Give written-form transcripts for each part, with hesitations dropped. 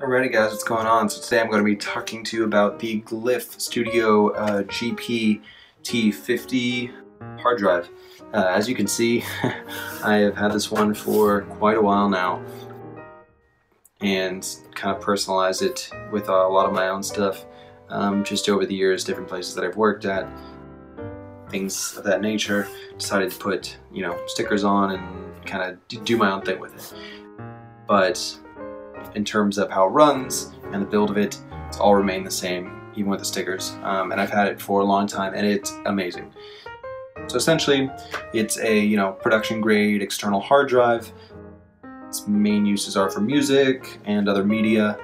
Alrighty guys, what's going on? So today I'm going to be talking to you about the Glyph Studio GPT50 hard drive. As you can see, I have had this one for quite a while now and kind of personalized it with a lot of my own stuff just over the years, different places that I've worked at, things of that nature. Decided to put, you know, stickers on and kind of do my own thing with it. But in terms of how it runs and the build of it, it's all remained the same, even with the stickers. And I've had it for a long time, and it's amazing. So essentially, it's a production grade external hard drive. Its main uses are for music and other media.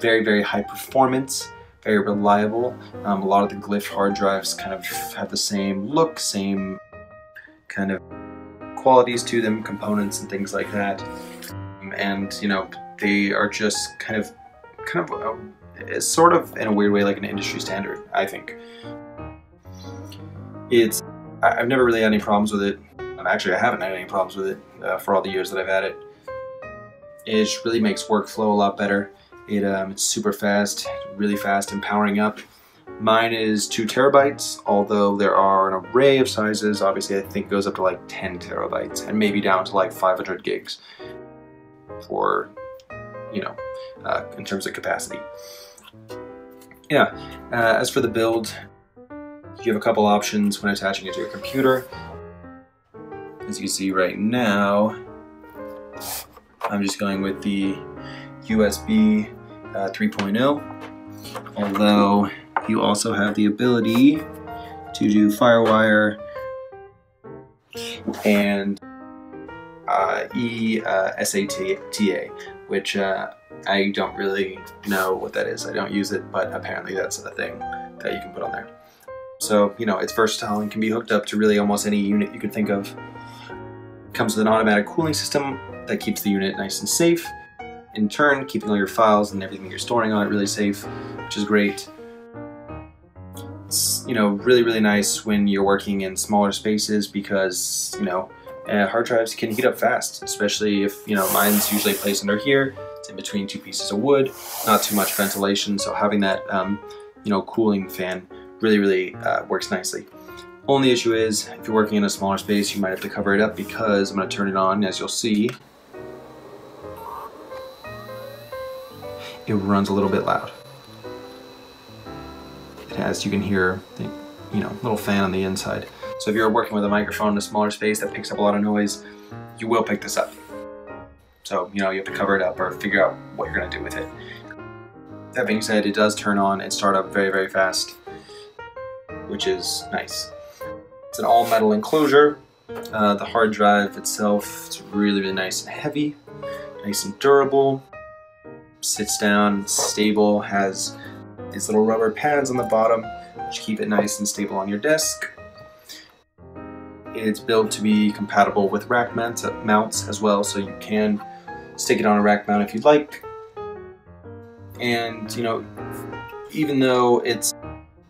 Very, very high performance, very reliable. A lot of the Glyph hard drives kind of have the same look, same kind of qualities to them, components and things like that. And they are just sort of in a weird way like an industry standard, I think. I've never really had any problems with it. Actually, I haven't had any problems with it for all the years that I've had it. It really makes workflow a lot better. It's super fast, really fast in powering up. Mine is 2 terabytes, although there are an array of sizes. Obviously, I think it goes up to like 10 terabytes and maybe down to like 500 gigs. For in terms of capacity, as for the build, you have a couple options when attaching it to your computer. As you can see right now, I'm just going with the USB 3.0, although you also have the ability to do FireWire and SATA, which I don't really know what that is. I don't use it, but apparently that's a thing that you can put on there. So, it's versatile and can be hooked up to really almost any unit you can think of. Comes with an automatic cooling system that keeps the unit nice and safe. In turn, keeping all your files and everything you're storing on it really safe, which is great. It's, really, really nice when you're working in smaller spaces because, hard drives can heat up fast, especially if, mine's usually placed under here. It's in between two pieces of wood, not too much ventilation, so having that, cooling fan really, really works nicely. Only issue is, if you're working in a smaller space, you might have to cover it up because I'm going to turn it on, as you'll see. It runs a little bit loud. As you can hear, little fan on the inside. So if you're working with a microphone in a smaller space that picks up a lot of noise, you will pick this up. So, you have to cover it up or figure out what you're going to do with it. That being said, it does turn on and start up very, very fast, which is nice. It's an all-metal enclosure. The hard drive itself is really, really nice and heavy, nice and durable. Sits down, stable, has these little rubber pads on the bottom, which keep it nice and stable on your desk. It's built to be compatible with rack mounts as well, so you can stick it on a rack mount if you'd like. And even though it's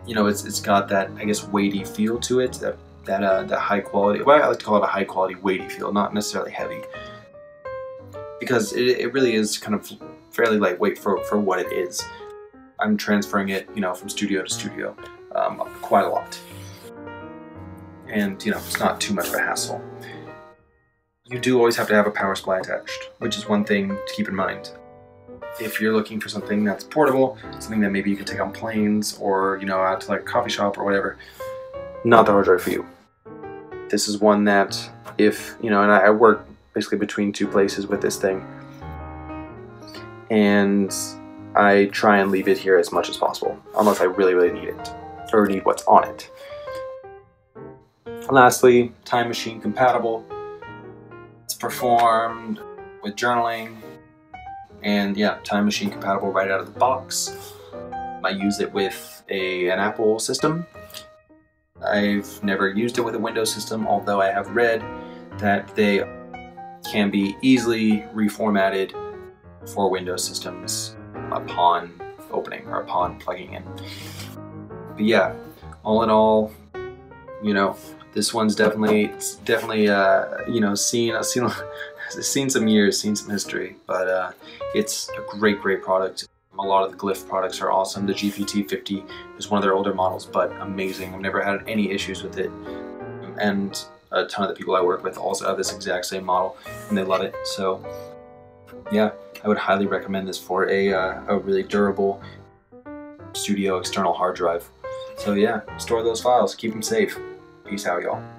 it's got that, I guess, weighty feel to it, that high quality. Well, I like to call it a high quality weighty feel, not necessarily heavy, because it really is kind of fairly lightweight for what it is. I'm transferring it from studio to studio quite a lot. And it's not too much of a hassle. You do always have to have a power supply attached, which is one thing to keep in mind. If you're looking for something that's portable, something that maybe you can take on planes or out to like a coffee shop or whatever, not the hard drive for you. This is one that if and I work basically between two places with this thing, and I try and leave it here as much as possible, unless I really, really need it or need what's on it. Lastly, Time Machine compatible. It's performed with journaling, and Time Machine compatible right out of the box. I use it with an Apple system. I've never used it with a Windows system, although I have read that they can be easily reformatted for Windows systems upon opening or upon plugging in. But yeah, all in all, This one's definitely you know, seen some years, seen some history, but it's a great product. A lot of the Glyph products are awesome. The GPT50 is one of their older models, but amazing. I've never had any issues with it, and a ton of the people I work with also have this exact same model, and they love it. So yeah, I would highly recommend this for a really durable studio external hard drive. So yeah, store those files, keep them safe. Peace out, y'all.